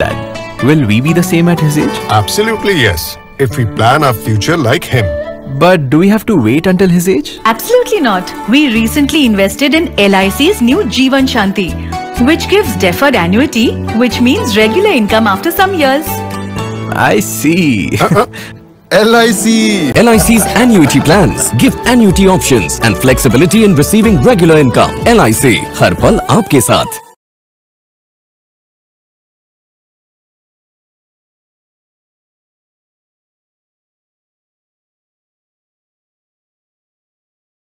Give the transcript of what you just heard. Dad, will we be the same at his age? Absolutely yes, if we plan our future like him. But do we have to wait until his age? Absolutely not. We recently invested in LIC's new Jeevan Shanti, which gives deferred annuity, which means regular income after some years. I see. LIC. LIC's annuity plans give annuity options and flexibility in receiving regular income. LIC. Harpal aapke saath.